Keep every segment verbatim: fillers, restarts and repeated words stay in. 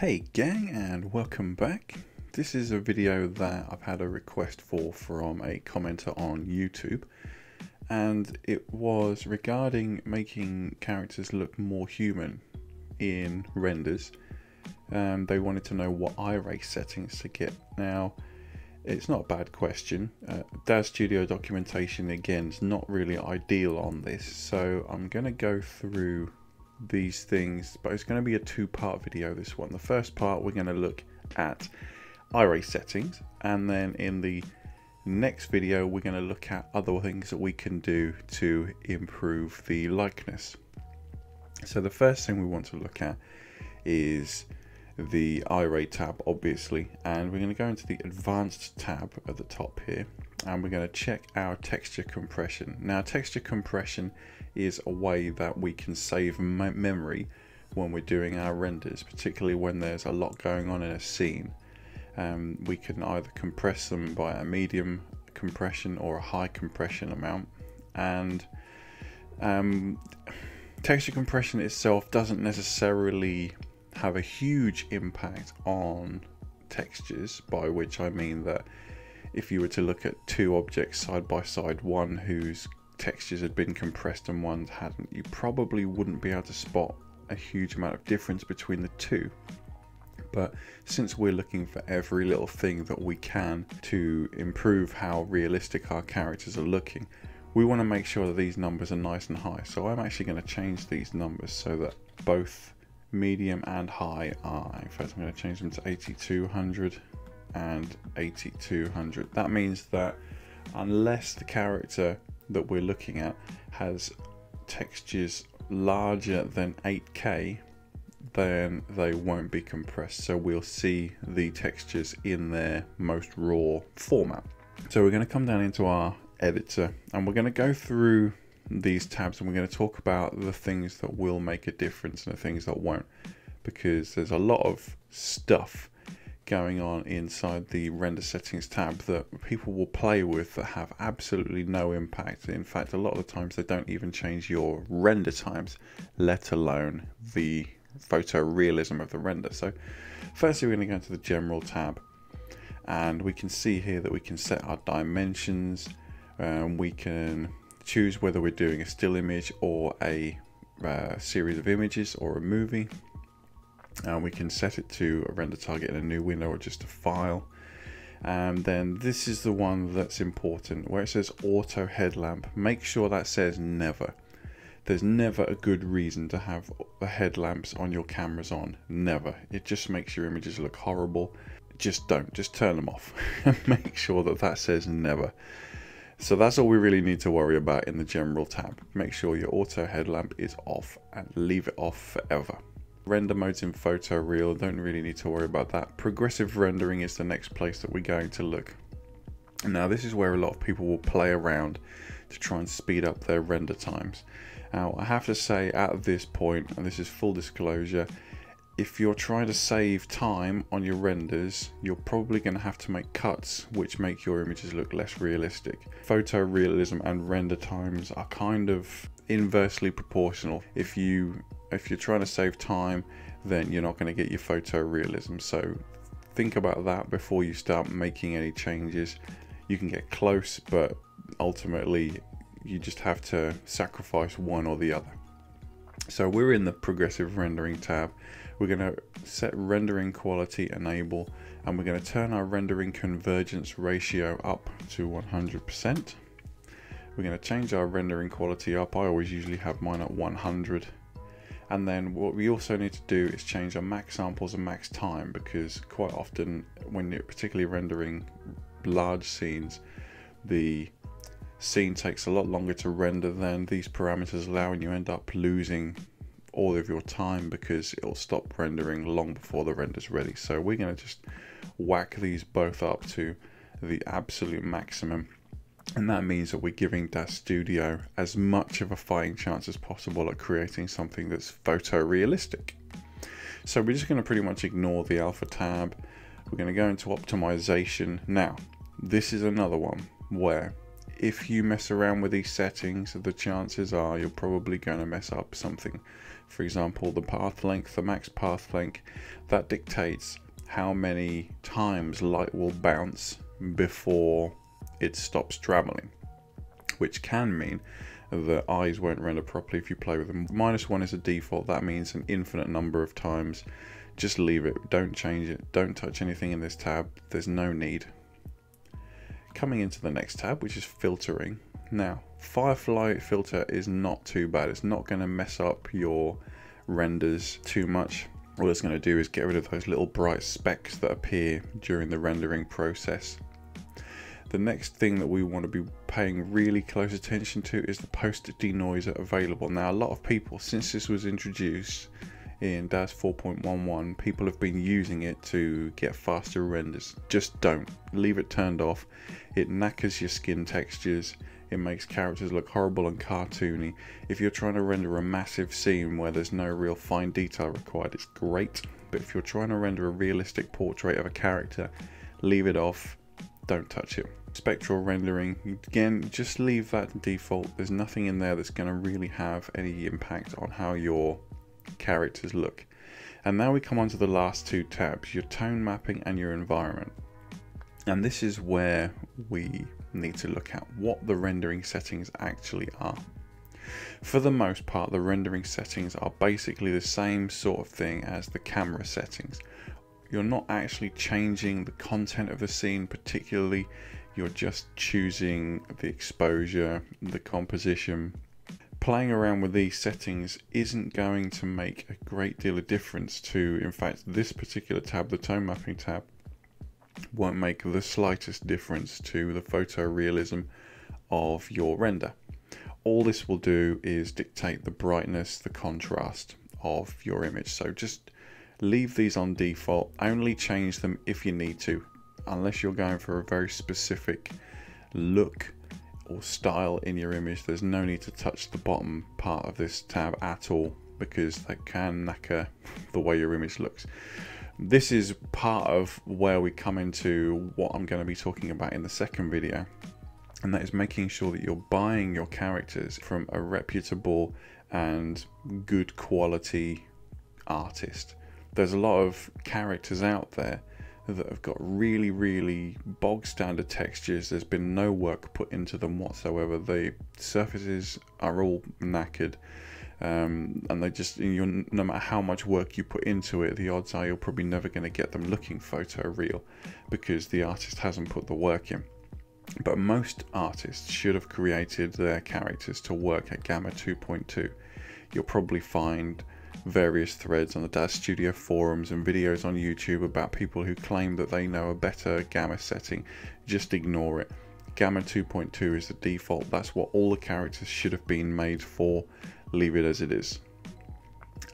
Hey gang, and welcome back. This is a video that I've had a request for from a commenter on YouTube, and it was regarding making characters look more human in renders. Um, they wanted to know what iRay settings to get. Now, it's not a bad question. Uh, Daz Studio documentation, again, is not really ideal on this, so I'm going to go through these things, but it's going to be a two-part video, this one. The first part, we're going to look at iRay settings, and then in the next video we're going to look at other things that we can do to improve the likeness. So the first thing we want to look at is the iRay tab, obviously, and we're going to go into the advanced tab at the top here, and we're going to check our texture compression. Now, texture compression is a way that we can save memory when we're doing our renders, particularly when there's a lot going on in a scene. Um, we can either compress them by a medium compression or a high compression amount, and um, texture compression itself doesn't necessarily have a huge impact on textures, by which I mean that if you were to look at two objects side by side, one whose textures had been compressed and one hadn't, you probably wouldn't be able to spot a huge amount of difference between the two. But since we're looking for every little thing that we can to improve how realistic our characters are looking, we want to make sure that these numbers are nice and high. So I'm actually going to change these numbers so that both medium and high are, in fact I'm going to change them to eighty-two hundred and eighty-two hundred. That means that unless the character that we're looking at has textures larger than eight K, then they won't be compressed, so we'll see the textures in their most raw format. So we're going to come down into our editor, and we're going to go through these tabs, and we're going to talk about the things that will make a difference and the things that won't, because there's a lot of stuff going on inside the render settings tab that people will play with that have absolutely no impact. In fact, a lot of the times they don't even change your render times, let alone the photorealism of the render. So firstly, we're going to go into the general tab, and we can see here that we can set our dimensions, and we can choose whether we're doing a still image or a uh, series of images or a movie, and we can set it to a render target in a new window or just a file. And then this is the one that's important, where it says auto headlamp. Make sure that says never. There's never a good reason to have the headlamps on your cameras on, never. It just makes your images look horrible. Just don't, just turn them off and make sure that that says never. So that's all we really need to worry about in the general tab. Make sure your auto headlamp is off and leave it off forever. Render modes in photoreal, don't really need to worry about that. Progressive rendering is the next place that we're going to look. Now, this is where a lot of people will play around to try and speed up their render times. Now, I have to say at this point, and this is full disclosure, if you're trying to save time on your renders, you're probably going to have to make cuts which make your images look less realistic. Photorealism and render times are kind of inversely proportional. If you if you're trying to save time, then you're not going to get your photorealism. So think about that before you start making any changes. You can get close, but ultimately you just have to sacrifice one or the other. So we're in the progressive rendering tab. We're going to set rendering quality enable, and we're going to turn our rendering convergence ratio up to one hundred percent. We're going to change our rendering quality up. I always usually have mine at one hundred. And then what we also need to do is change our max samples and max time, because quite often when you're particularly rendering large scenes, the scene takes a lot longer to render than these parameters allow, and you end up losing all of your time because it'll stop rendering long before the render's ready. So we're going to just whack these both up to the absolute maximum, and that means that we're giving Daz Studio as much of a fighting chance as possible at creating something that's photorealistic. So we're just going to pretty much ignore the alpha tab. We're going to go into optimization. Now, this is another one where if you mess around with these settings, the chances are you're probably going to mess up something. For example, the path length, the max path length, that dictates how many times light will bounce before it stops traveling, which can mean the eyes won't render properly if you play with them. Minus one is a default. That means an infinite number of times. Just leave it, don't change it, don't touch anything in this tab, there's no need. Coming into the next tab, which is filtering. Now, Firefly filter is not too bad. It's not going to mess up your renders too much. All it's going to do is get rid of those little bright specks that appear during the rendering process. The next thing that we want to be paying really close attention to is the post denoiser available. Now, a lot of people, since this was introduced in DAZ four point eleven, people have been using it to get faster renders. Just don't. Leave it turned off. It knackers your skin textures. It makes characters look horrible and cartoony. If you're trying to render a massive scene where there's no real fine detail required, it's great. But if you're trying to render a realistic portrait of a character, leave it off. Don't touch it. Spectral rendering, again, just leave that default. There's nothing in there that's going to really have any impact on how your characters look. And now we come on to the last two tabs, your tone mapping and your environment. And this is where we need to look at what the rendering settings actually are. For the most part, the rendering settings are basically the same sort of thing as the camera settings. You're not actually changing the content of the scene particularly, you're just choosing the exposure, the composition. Playing around with these settings isn't going to make a great deal of difference to, in fact, this particular tab, the tone mapping tab, won't make the slightest difference to the photorealism of your render. All this will do is dictate the brightness, the contrast of your image. So just leave these on default, only change them if you need to, unless you're going for a very specific look or style in your image. There's no need to touch the bottom part of this tab at all, because that can knacker the way your image looks. This is part of where we come into what I'm going to be talking about in the second video, and that is making sure that you're buying your characters from a reputable and good quality artist. There's a lot of characters out there that have got really, really bog standard textures. There's been no work put into them whatsoever. The surfaces are all knackered, um, and they just, you're, no matter how much work you put into it, the odds are you're probably never going to get them looking photoreal because the artist hasn't put the work in. But most artists should have created their characters to work at Gamma two point two. You'll probably find various threads on the Daz Studio forums and videos on YouTube about people who claim that they know a better gamma setting. Just ignore it. Gamma two point two is the default. That's what all the characters should have been made for. Leave it as it is.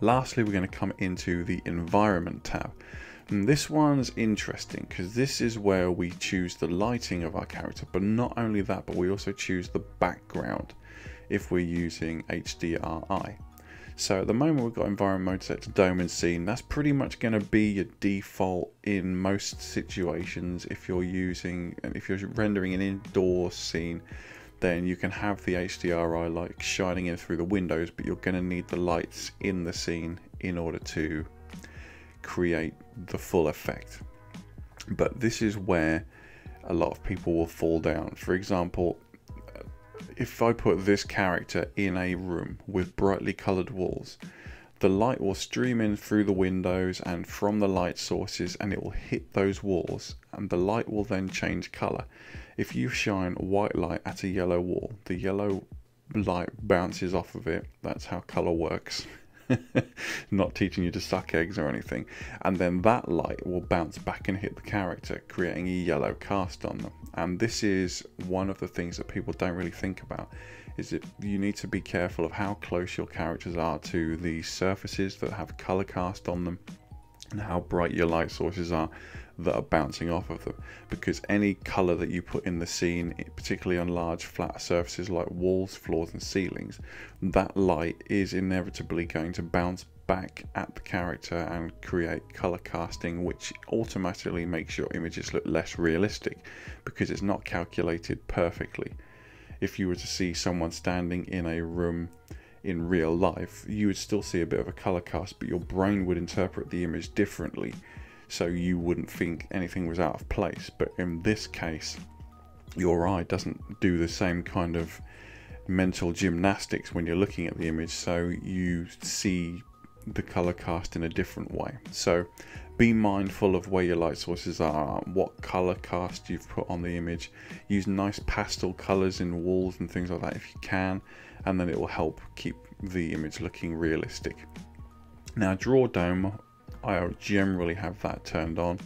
Lastly, we're going to come into the environment tab. And this one's interesting because this is where we choose the lighting of our character, but not only that, but we also choose the background if we're using H D R I. So at the moment we've got environment mode set to dome and scene. That's pretty much going to be your default in most situations. If you're using, if you're rendering an indoor scene, then you can have the H D R I light shining in through the windows, but you're going to need the lights in the scene in order to create the full effect. But this is where a lot of people will fall down. For example, if I put this character in a room with brightly coloured walls, the light will stream in through the windows and from the light sources, and it will hit those walls, and the light will then change colour. If you shine white light at a yellow wall, the yellow light bounces off of it. That's how colour works. Not teaching you to suck eggs or anything. And then that light will bounce back and hit the character, creating a yellow cast on them. And this is one of the things that people don't really think about, is that you need to be careful of how close your characters are to the surfaces that have color cast on them, and how bright your light sources are that are bouncing off of them, because any color that you put in the scene, particularly on large flat surfaces like walls, floors and ceilings, that light is inevitably going to bounce back at the character and create color casting, which automatically makes your images look less realistic because it's not calculated perfectly. if you were to see someone standing in a room in real life, you would still see a bit of a color cast, but your brain would interpret the image differently, so you wouldn't think anything was out of place. But in this case, your eye doesn't do the same kind of mental gymnastics when you're looking at the image, so you see the color cast in a different way. So be mindful of where your light sources are, what color cast you've put on the image. Use nice pastel colors in walls and things like that if you can, and then it will help keep the image looking realistic. Now draw dome, I generally have that turned on.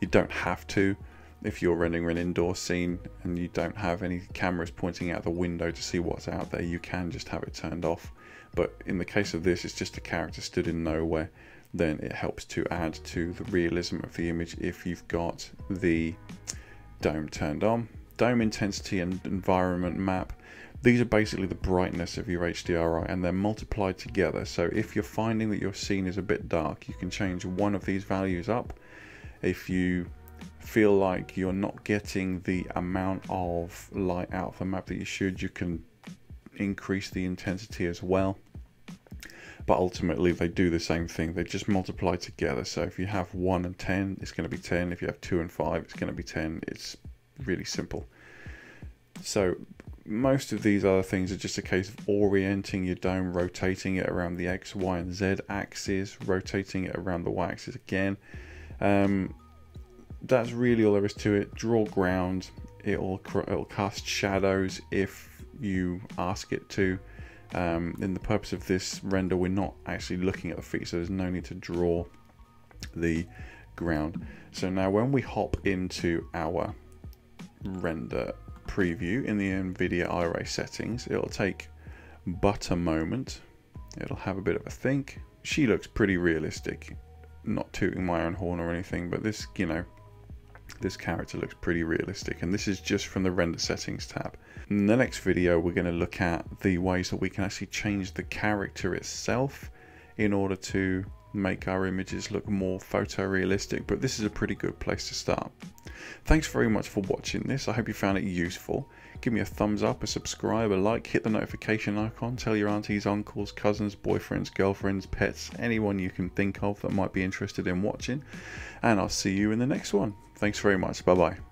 You don't have to if you're rendering an indoor scene and you don't have any cameras pointing out the window to see what's out there. You can just have it turned off, but in the case of this, it's just a character stood in nowhere. Then it helps to add to the realism of the image if you've got the dome turned on. Dome intensity and environment map, these are basically the brightness of your H D R I, and they're multiplied together. So if you're finding that your scene is a bit dark, you can change one of these values up. If you feel like you're not getting the amount of light out of the map that you should, you can increase the intensity as well. But ultimately they do the same thing, they just multiply together. So if you have one and ten, it's going to be ten. If you have two and five, it's going to be ten. It's really simple. So most of these other things are just a case of orienting your dome, rotating it around the X, Y and Z axis, rotating it around the Y axis again. Um, that's really all there is to it. Draw ground, it'll, it'll cast shadows if you ask it to. Um, in the purpose of this render, we're not actually looking at the feet, so there's no need to draw the ground. So now when we hop into our render preview in the NVIDIA iRay settings, it'll take but a moment. It'll have a bit of a think. She looks pretty realistic. Not tooting my own horn or anything, but this, you know, this character looks pretty realistic, and this is just from the render settings tab. In the next video, we're going to look at the ways that we can actually change the character itself in order to make our images look more photorealistic, but this is a pretty good place to start. Thanks very much for watching this. I hope you found it useful. Give me a thumbs up, a subscribe, a like, hit the notification icon, tell your aunties, uncles, cousins, boyfriends, girlfriends, pets, anyone you can think of that might be interested in watching, and I'll see you in the next one. Thanks very much. Bye bye.